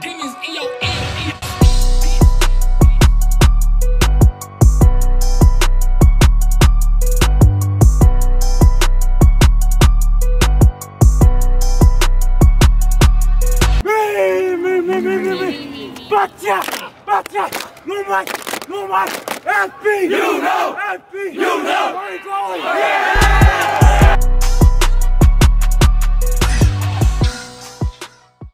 demons in your ear. Batia, Lumac, LP, you know, where are you going? Yeah!